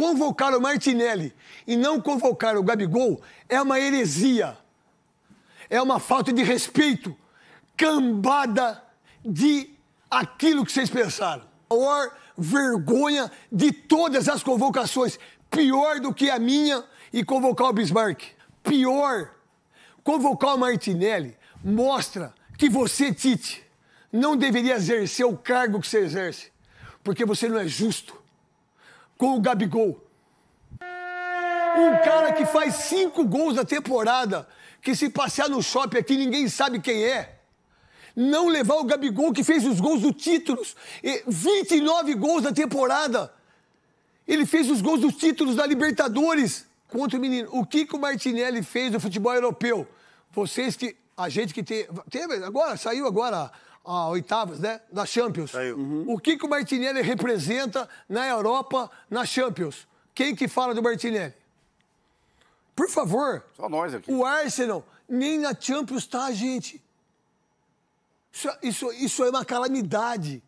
convocar o Martinelli e não convocar o Gabigol é uma heresia. É uma falta de respeito, cambada de aquilo que vocês pensaram. A maior vergonha de todas as convocações, pior do que a minha e convocar o Bismarck. Pior, convocar o Martinelli mostra que você, Tite, não deveria exercer o cargo que você exerce, porque você não é justo com o Gabigol. Um cara que faz 5 gols na temporada, que se passear no shopping aqui ninguém sabe quem é. Não levar o Gabigol, que fez os gols do títulos, 29 gols na temporada. Ele fez os gols dos títulos da Libertadores contra o menino. O que o Martinelli fez no futebol europeu? Vocês que... A gente que teve agora, saiu agora a oitavas, né? Da Champions. Saiu. Uhum. O que o Martinelli representa na Europa, na Champions? Quem que fala do Martinelli? Por favor. Só nós aqui. O Arsenal, nem na Champions tá, gente. Isso é uma calamidade.